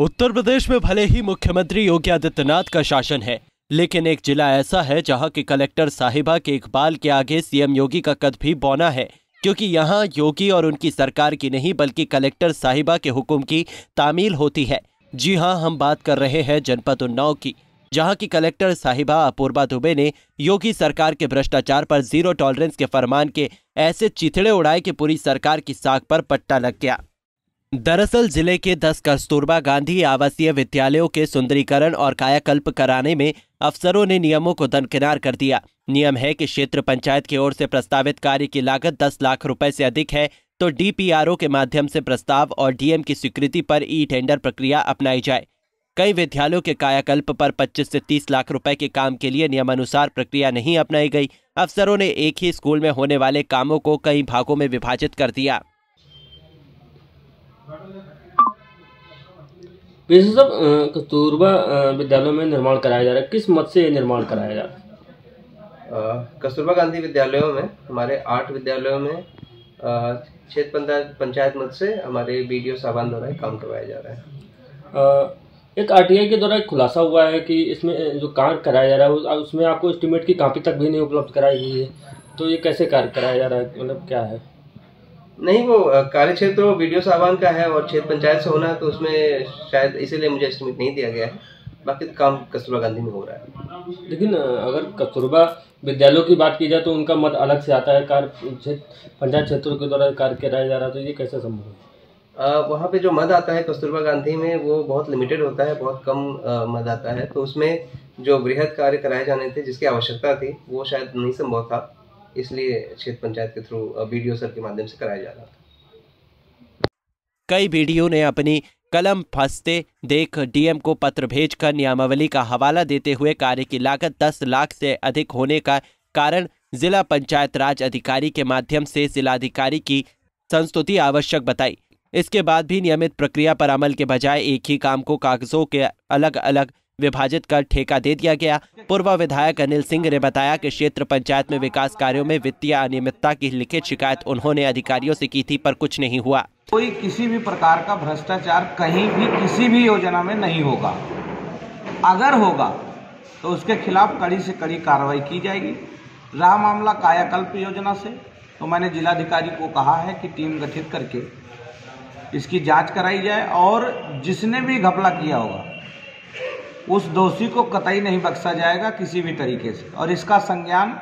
उत्तर प्रदेश में भले ही मुख्यमंत्री योगी आदित्यनाथ का शासन है, लेकिन एक जिला ऐसा है जहां के कलेक्टर साहिबा के इकबाल के आगे सीएम योगी का कद भी बौना है, क्योंकि यहां योगी और उनकी सरकार की नहीं बल्कि कलेक्टर साहिबा के हुक्म की तामील होती है। जी हां, हम बात कर रहे हैं जनपद उन्नाव की, जहां की कलेक्टर साहिबा अपूर्बा दुबे ने योगी सरकार के भ्रष्टाचार पर जीरो टॉलरेंस के फरमान के ऐसे चिथड़े उड़ाए कि पूरी सरकार की साख पर पट्टा लग गया। दरअसल जिले के 10 कस्तूरबा गांधी आवासीय विद्यालयों के सुंदरीकरण और कायाकल्प कराने में अफसरों ने नियमों को दरकिनार कर दिया। नियम है कि क्षेत्र पंचायत की ओर से प्रस्तावित कार्य की लागत 10 लाख रुपए से अधिक है तो डीपीआरओ के माध्यम से प्रस्ताव और डीएम की स्वीकृति पर ई टेंडर प्रक्रिया अपनाई जाए। कई विद्यालयों के कायाकल्प पर 25 से 30 लाख रुपए के काम के लिए नियमानुसार प्रक्रिया नहीं अपनाई गई। अफसरों ने एक ही स्कूल में होने वाले कामों को कई भागों में विभाजित कर दिया। कस्तूरबा विद्यालयों में निर्माण कराया जा रहा है, किस मद से निर्माण कराया जा रहा है? कस्तूरबा गांधी विद्यालयों में हमारे 8 विद्यालयों में क्षेत्र पंचायत मद से हमारे BDO साहबान द्वारा काम करवाया जा रहा है। एक RTI के द्वारा खुलासा हुआ है कि इसमें जो कार्य कराया जा रहा है उसमें आपको एस्टीमेट की कापी तक भी नहीं उपलब्ध कराई गई है, तो ये कैसे कार्य कराया जा रहा है, मतलब क्या है? नहीं, वो कार्य क्षेत्र BDO साहबान का है और क्षेत्र पंचायत से होना है, तो उसमें शायद इसीलिए मुझे एस्टीमेट नहीं दिया गया है। बाकी तो काम कस्तूरबा गांधी में हो रहा है। लेकिन अगर कस्तूरबा विद्यालयों की बात की जाए तो उनका मत अलग से आता है, कार्य पंचायत क्षेत्रों के द्वारा कार्य कराया जा रहा है, तो ये कैसे संभव है? वहाँ पे जो मद आता है कस्तूरबा गांधी में वो बहुत लिमिटेड होता है, बहुत कम मद आता है, तो उसमें जो बृहद कार्य कराए जाने थे जिसकी आवश्यकता थी वो शायद नहीं संभव था, इसलिए क्षेत्र पंचायत के थ्रू BDO सर के माध्यम से कराया जा रहा था। कई BDO ने अपनी कलम फंसते देख डीएम को पत्र भेजकर नियमावली का हवाला देते हुए कार्य की लागत 10 लाख से अधिक होने का कारण जिला पंचायत राज अधिकारी के माध्यम से जिलाधिकारी की संस्तुति आवश्यक बताई। इसके बाद भी नियमित प्रक्रिया पर अमल के बजाय एक ही काम को कागजों के अलग अलग विभाजित कर ठेका दे दिया गया। पूर्व विधायक अनिल सिंह ने बताया कि क्षेत्र पंचायत में विकास कार्यों में वित्तीय अनियमितता की लिखित शिकायत उन्होंने अधिकारियों से की थी, पर कुछ नहीं हुआ। कोई किसी भी प्रकार का भ्रष्टाचार कहीं भी किसी भी योजना में नहीं होगा, अगर होगा तो उसके खिलाफ कड़ी से कड़ी कार्रवाई की जाएगी। रहा मामला कायाकल्प योजना से, तो मैंने जिलाधिकारी को कहा है कि टीम गठित करके इसकी जांच कराई जाए और जिसने भी घपला किया होगा उस दोषी को कतई नहीं बख्शा जाएगा किसी भी तरीके से। और इसका संज्ञान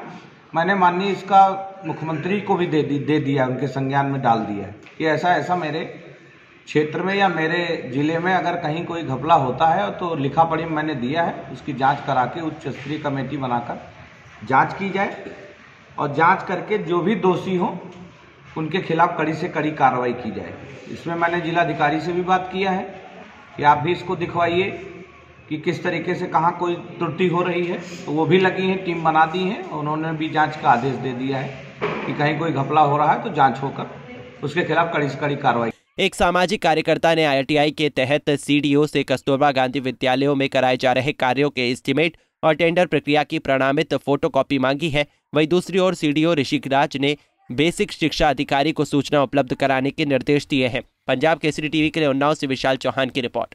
मैंने माननीय इसका मुख्यमंत्री को भी दे दिया, उनके संज्ञान में डाल दिया है कि ऐसा मेरे क्षेत्र में या मेरे जिले में अगर कहीं कोई घपला होता है तो लिखा पढ़ी मैंने दिया है, उसकी जाँच करा के उच्च स्तरीय कमेटी बनाकर जाँच की जाए और जाँच करके जो भी दोषी हों उनके खिलाफ कड़ी से कड़ी कार्रवाई की जाए। इसमें मैंने जिलाधिकारी से भी बात किया है कि आप भी इसको दिखवाइए कि किस तरीके से कहाँ कोई त्रुटि हो रही है, तो वो भी लगी हैं, टीम बना दी है, उन्होंने भी जांच का आदेश दे दिया है कि कहीं कोई घपला हो रहा है तो जांच होकर उसके खिलाफ कड़ी से कड़ी कार्रवाई। एक सामाजिक कार्यकर्ता ने IRTI के तहत CDO से कस्तूरबा गांधी विद्यालयों में कराए जा रहे कार्यों के एस्टीमेट और टेंडर प्रक्रिया की प्रमाणित फोटोकॉपी मांगी है। वहीं दूसरी ओर CDO ऋषिकराज ने बेसिक शिक्षा अधिकारी को सूचना उपलब्ध कराने के निर्देश दिए हैं। पंजाब केसरी TV के लिए उन्नाव से विशाल चौहान की रिपोर्ट।